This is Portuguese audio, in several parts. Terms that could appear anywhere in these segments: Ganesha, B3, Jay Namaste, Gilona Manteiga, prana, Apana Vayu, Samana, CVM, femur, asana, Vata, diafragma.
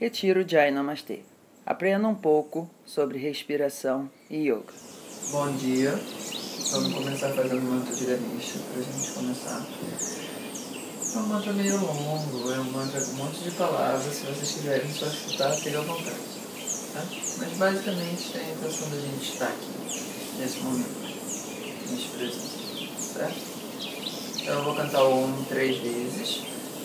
Retiro Jai Namastê. Aprenda um pouco sobre respiração e yoga. Bom dia. Vamos começar fazendo o mantra de Ganesha para a gente começar. É um mantra meio longo, é um mantra com um monte de palavras. Se vocês quiserem só escutar, fica à vontade. Tá? Mas basicamente tem a intenção da gente estar aqui, nesse momento, nesse presente. Certo? Então eu vou cantar o Om 3 vezes.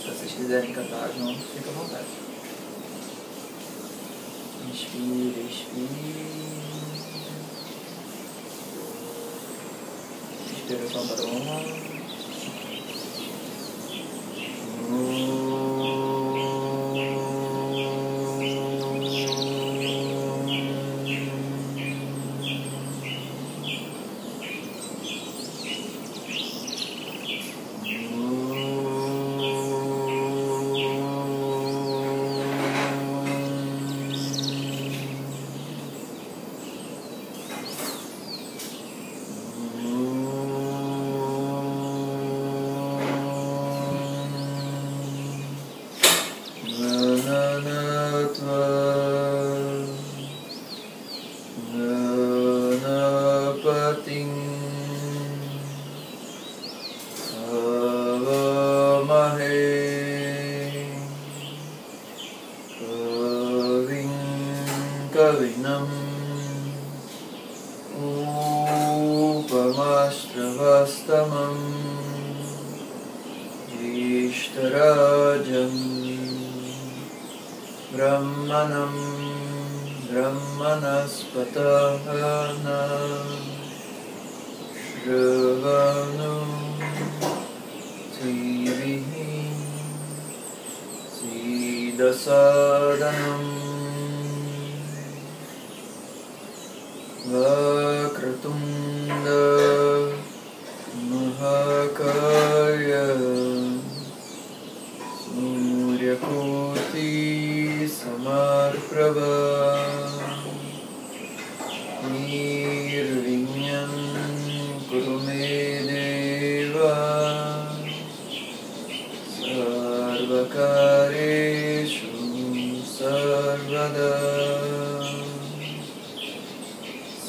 Se vocês quiserem cantar junto, fica à vontade. Inspira, expira. Inspiração para uma. Upamastravastamam Vishtarajam Brahmanam Brahmanaspatahana Shravanam Srivihi Siddhasadanam Vakratunda Mahakaya Suryakoti Samarprabha Nirvinyam Kurume Deva Sarvakareshu Sarvada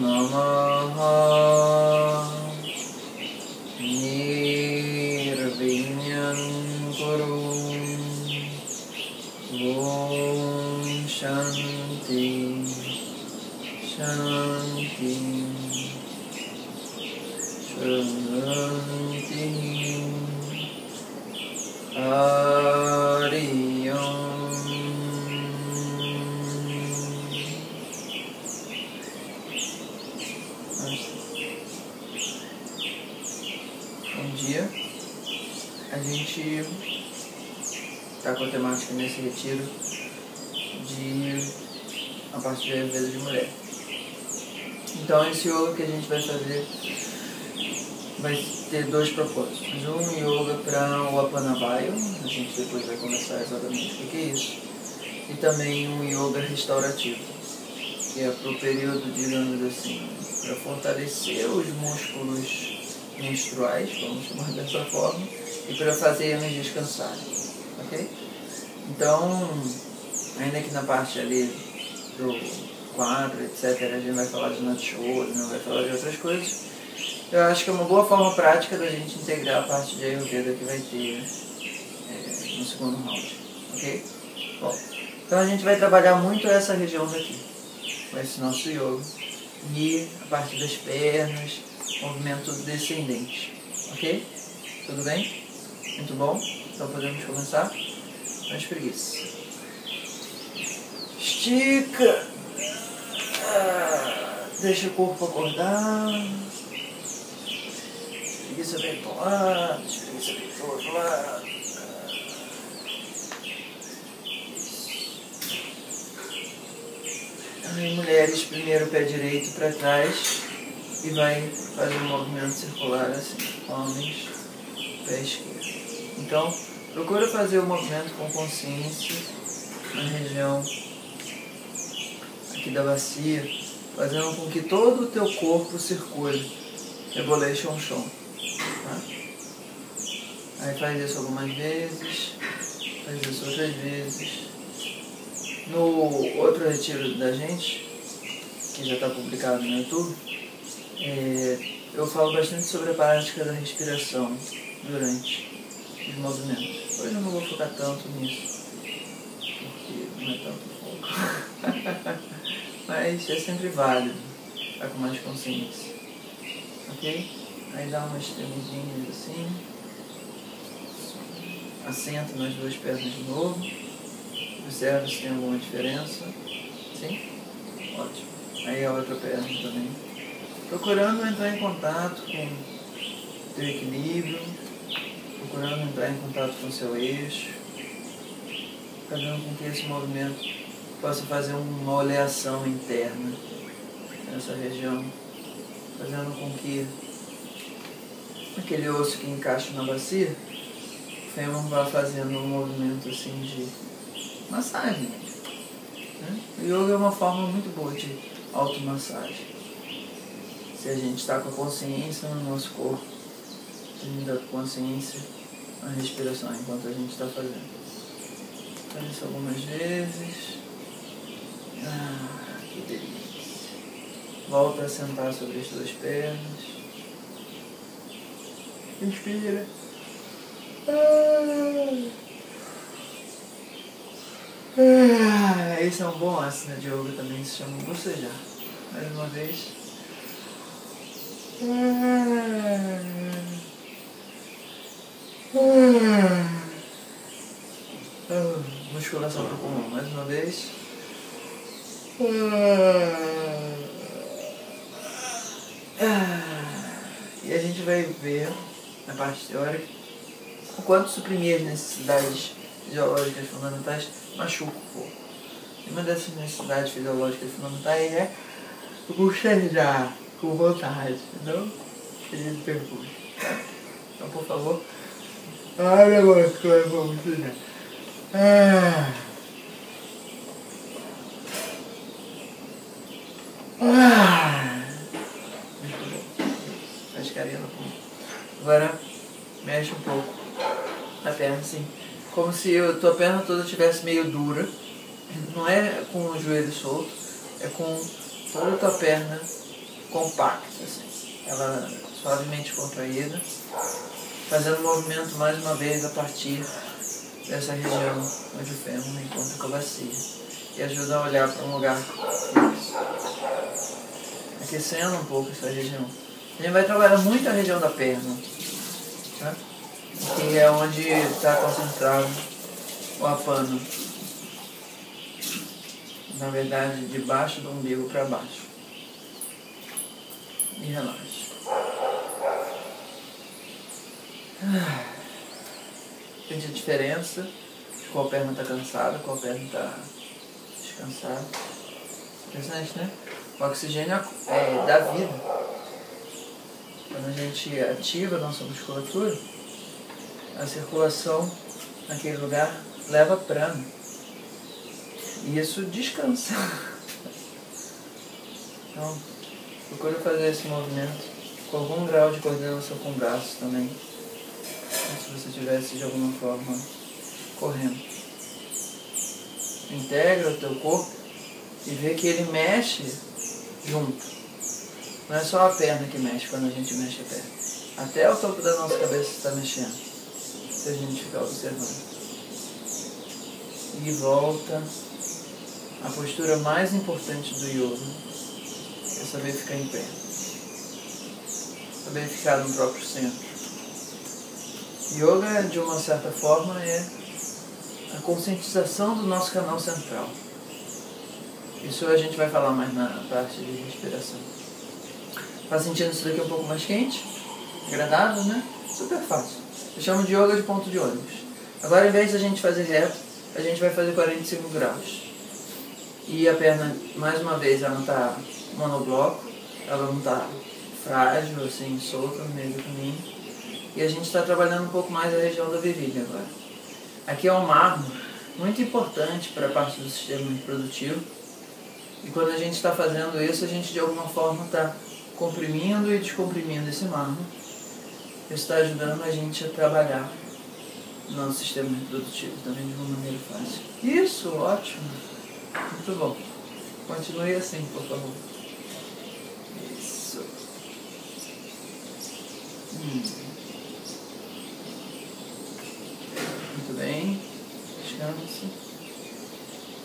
Namaha Nirvinyan Kuru Om Shanti Shanti, Shanti, Ariyam. Bom dia. A gente está com a temática nesse retiro de a parte de Ayurveda de mulher. Então esse yoga que a gente vai fazer vai ter dois propósitos. Um yoga para o Apana Vayu, a gente depois vai conversar exatamente o que é isso. E também um yoga restaurativo, que é para o período, digamos assim, para fortalecer os músculos menstruais, vamos chamar dessa forma, e para fazer eles descansarem, ok? Então, ainda que na parte ali do quadro, etc. A gente vai falar de Natshoda, não vai falar de outras coisas. Eu acho que é uma boa forma prática da gente integrar a parte de Ayurveda que vai ter no segundo round, ok? Bom, então a gente vai trabalhar muito essa região daqui, com esse nosso yoga, e a parte das pernas, movimento descendente, ok? Tudo bem? Muito bom? Então podemos começar? Mais preguiça. Estica! Deixa o corpo acordar. Espreguiça bem para um lado, espreguiça bem para o outro lado. As mulheres, primeiro o pé direito para trás e vai fazer um movimento circular assim. Homens, pé esquerdo. Então, procura fazer o movimento com consciência, na região aqui da bacia, fazendo com que todo o teu corpo circule, rebolation ao chão. Tá? Aí faz isso algumas vezes, faz isso outras vezes. No outro retiro da gente, que já está publicado no YouTube, eu falo bastante sobre a prática da respiração durante os movimentos. Hoje eu não vou focar tanto nisso, porque não é tanto foco. Mas é sempre válido ficar com mais consciência. Ok? Aí dá umas tremidinhas assim. Assenta nas duas pernas de novo. Observa se tem alguma diferença. Sim? Ótimo. Aí a outra perna também. Procurando entrar em contato com o teu equilíbrio, procurando entrar em contato com o seu eixo, fazendo com que esse movimento possa fazer uma oleação interna nessa região, fazendo com que aquele osso que encaixa na bacia, o femur vá fazendo um movimento assim de massagem. Né? O yoga é uma forma muito boa de automassagem. Se a gente está com a consciência no nosso corpo, tendo a consciência na respiração enquanto a gente está fazendo. Faz isso algumas vezes. Ah, que delícia. Volta a sentar sobre as duas pernas. Inspira. Ah, esse é um bom asana de yoga também, se chama bocejar. Mais uma vez. Musculação para o pulmão, mais uma vez. E a gente vai ver, na parte teórica, o quanto suprimir as necessidades fisiológicas fundamentais machuca o corpo. E uma dessas necessidades fisiológicas fundamentais é bocejar. Com vontade, entendeu? Querido percurso. Então, por favor. Ai, meu Deus, que eu vou precisar. Muito bom. Faz carinha no pulmão. Agora, mexe um pouco a perna, assim. Como se a tua perna toda estivesse meio dura. Não é com o joelho solto, é com toda a tua perna compacta, assim. Ela suavemente contraída, fazendo o movimento mais uma vez a partir dessa região onde o fêmur encontra com a bacia e ajuda a olhar para um lugar fixo, aquecendo um pouco essa região. A gente vai trabalhar muito a região da perna, tá? Que é onde está concentrado o apana, na verdade debaixo do umbigo para baixo. E relaxa. Sente a diferença de qual perna está cansada, qual perna está descansada. Interessante, né? O oxigênio é da vida. Quando a gente ativa a nossa musculatura, a circulação naquele lugar leva prana. E isso descansa. Então, procura fazer esse movimento com algum grau de coordenação com o braço também, se você estivesse de alguma forma correndo. Integra o teu corpo e vê que ele mexe junto. Não é só a perna que mexe quando a gente mexe a perna. Até o topo da nossa cabeça está mexendo, se a gente ficar observando. E volta à postura mais importante do yoga. É saber ficar em pé, saber ficar no próprio centro. Yoga, de uma certa forma, é a conscientização do nosso canal central. Isso a gente vai falar mais na parte de respiração. Tá sentindo isso daqui um pouco mais quente? Agradável, né? Super fácil. Eu chamo de yoga de ponto de ônibus. Agora, em vez de a gente fazer reto, a gente vai fazer 45 graus. E a perna, mais uma vez, ela não está monobloco, ela não está frágil, assim, solta no meio do caminho. E a gente está trabalhando um pouco mais a região da virilha agora. Aqui é um mármore muito importante para a parte do sistema reprodutivo. E quando a gente está fazendo isso, a gente de alguma forma está comprimindo e descomprimindo esse marmo. Isso está ajudando a gente a trabalhar no nosso sistema reprodutivo também de uma maneira fácil. Isso, ótimo! Muito bom. Continue assim, por favor. Isso. Muito bem. Descanse.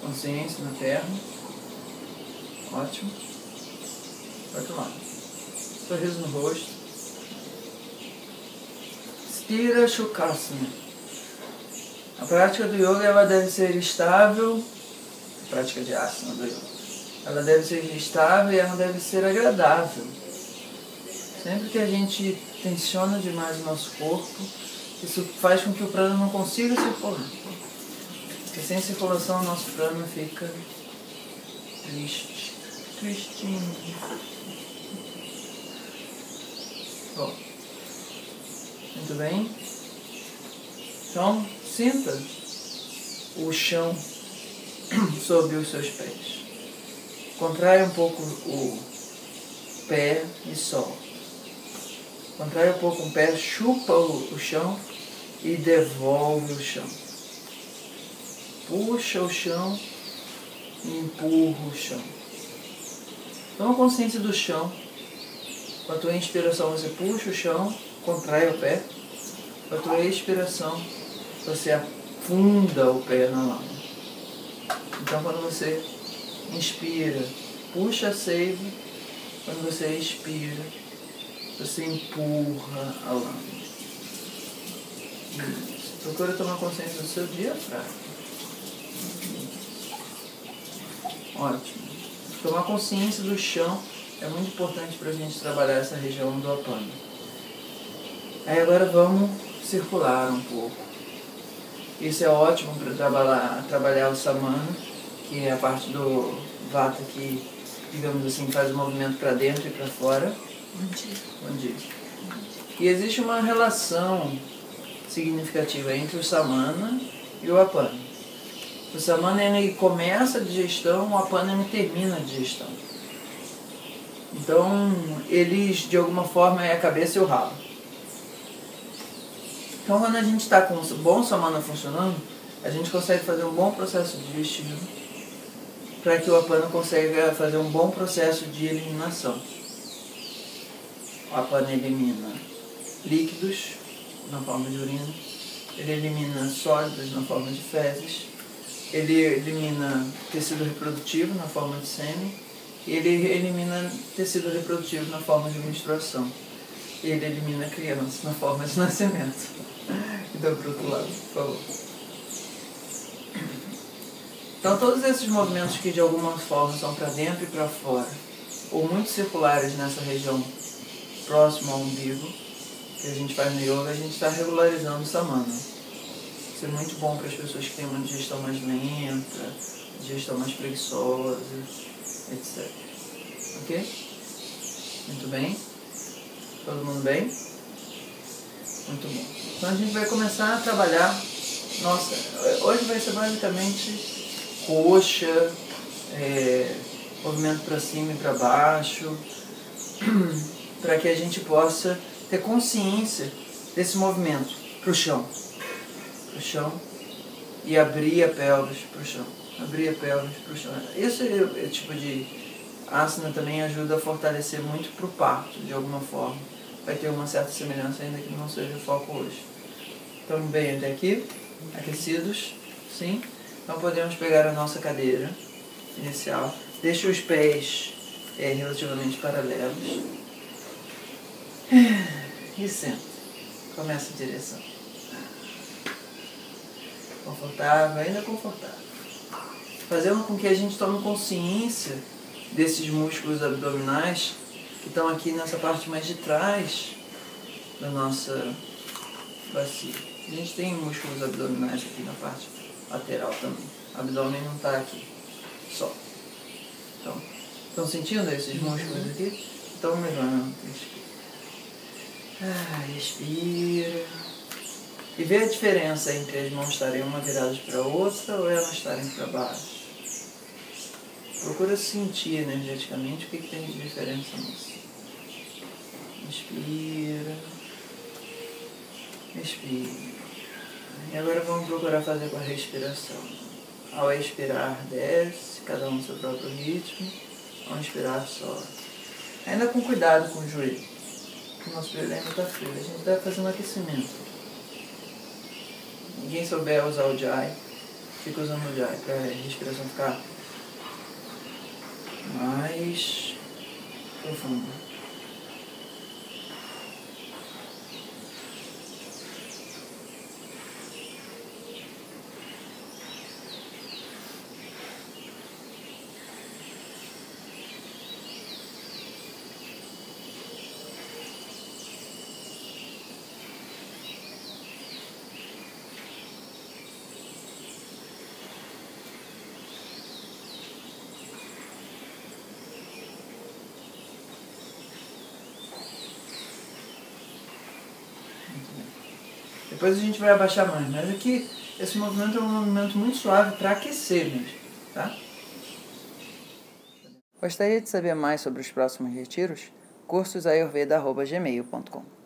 Consciência na perna. Ótimo. Pode tomar. Sorriso no rosto. Stira Shukhasana. A prática do yoga, ela deve ser estável. A prática de asana do yoga. Ela deve ser estável e ela deve ser agradável. Sempre que a gente tensiona demais o nosso corpo, isso faz com que o prana não consiga circular. Porque sem circulação o nosso prana fica triste. Tristinho. Bom. Muito bem. Então, sinta o chão sob os seus pés. Contrai um pouco o pé e solta. Contrai um pouco o pé, chupa o chão e devolve o chão. Puxa o chão e empurra o chão. Toma consciência do chão. Com a tua inspiração você puxa o chão, contrai o pé. Com a tua expiração você afunda o pé na lama. Então quando você inspira, puxa a seiva. Quando você expira, você empurra a lama. Procura tomar consciência do seu diafragma. Ótimo. Tomar consciência do chão é muito importante para a gente trabalhar essa região do apana. Aí agora vamos circular um pouco. Isso é ótimo para trabalhar o samana, que é a parte do vata que, digamos assim, faz o movimento para dentro e para fora. Bom dia. E existe uma relação significativa entre o samana e o apana. O samana ele começa a digestão, o apana ele termina a digestão. Então eles de alguma forma é a cabeça e o rabo. Então quando a gente está com um bom samana funcionando, a gente consegue fazer um bom processo digestivo para que o apana consiga fazer um bom processo de eliminação. O apana elimina líquidos na forma de urina, ele elimina sólidos na forma de fezes, ele elimina tecido reprodutivo na forma de sêmen, ele elimina tecido reprodutivo na forma de menstruação, ele elimina criança na forma de nascimento. Então, para o outro lado, por favor. Então, todos esses movimentos que de alguma forma são para dentro e para fora, ou muito circulares nessa região próximo ao umbigo, que a gente faz no yoga, a gente está regularizando o samana. Isso é muito bom para as pessoas que têm uma digestão mais lenta, digestão mais preguiçosa, etc. Ok? Muito bem? Todo mundo bem? Muito bom. Então a gente vai começar a trabalhar. Nossa, hoje vai ser basicamente coxa, movimento para cima e para baixo, para que a gente possa ter consciência desse movimento para o chão e abrir a pelvis para o chão, abrir a pelvis para o chão. Esse tipo de asana também ajuda a fortalecer muito para o parto, de alguma forma. Vai ter uma certa semelhança, ainda que não seja o foco hoje. Então, bem até aqui, aquecidos, sim. Então podemos pegar a nossa cadeira inicial, deixa os pés relativamente paralelos. E senta. Começa a direção. Confortável, ainda confortável. Fazendo com que a gente tome consciência desses músculos abdominais que estão aqui nessa parte mais de trás da nossa bacia. A gente tem músculos abdominais aqui na parte lateral também. O abdômen não está aqui, só. Então, estão sentindo esses músculos aqui? Então, melhor não. Respira, E ver a diferença entre as mãos estarem uma viradas para a outra ou elas estarem para baixo. Procura sentir energeticamente o que tem de diferença nisso. Inspira. Expira. E agora vamos procurar fazer com a respiração. Ao expirar, desce, cada um no seu próprio ritmo. Ao inspirar, sobe. Ainda com cuidado com o joelho, porque o nosso joelho ainda está frio. A gente está fazendo aquecimento. Ninguém souber usar o jai, fica usando o jai para a respiração ficar mais profunda. Depois a gente vai abaixar mais, mas aqui esse movimento é um movimento muito suave para aquecer mesmo, tá? Gostaria de saber mais sobre os próximos retiros? Cursos ayurveda@gmail.com